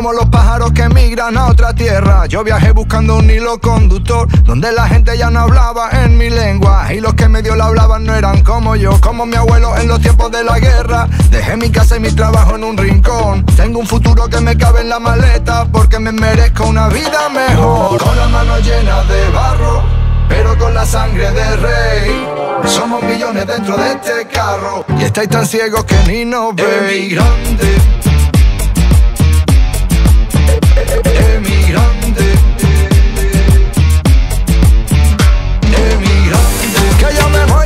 como los pájaros que migran a otra tierra. Yo viajé buscando un hilo conductor, donde la gente ya no hablaba en mi lengua, y los que medio la hablaban no eran como yo, como mi abuelo en los tiempos de la guerra. Dejé mi casa y mi trabajo en un rincón. Tengo un futuro que me cabe en la maleta, porque me merezco una vida mejor. Con las manos llenas de barro, pero con la sangre de rey. Somos millones dentro de este carro, y estáis tan ciegos que ni nos veis. Emigrante, emigrante, emigrante. Que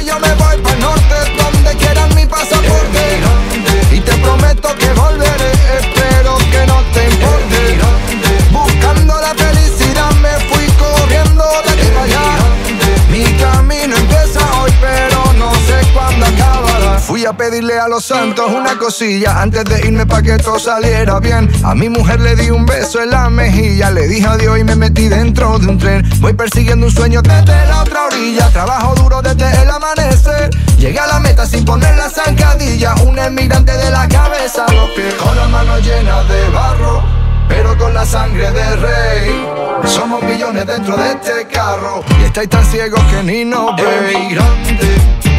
yo me voy pa'l norte, donde quieran mi pasaporte. Emigrante. Y te prometo que volveré, espero que no te importe. Emigrante. Buscando la felicidad me fui corriendo de aquí para allá. Mi camino empieza hoy, pero no sé cuándo acabará. Fui a pedirle a los santos una cosilla antes de irme pa' que todo saliera bien. A mi mujer le di un beso en la mejilla, le dije adiós y me metí dentro de un tren. Voy persiguiendo un sueño desde la otra orilla, trabajo duro desde el amanecer. Llegué a la meta sin poner la zancadilla, un emigrante de la cabeza a los pies. Con las manos llenas de barro, pero con la sangre de rey. Somos millones dentro de este carro, y estáis tan ciegos que ni nos veis. Emigrante.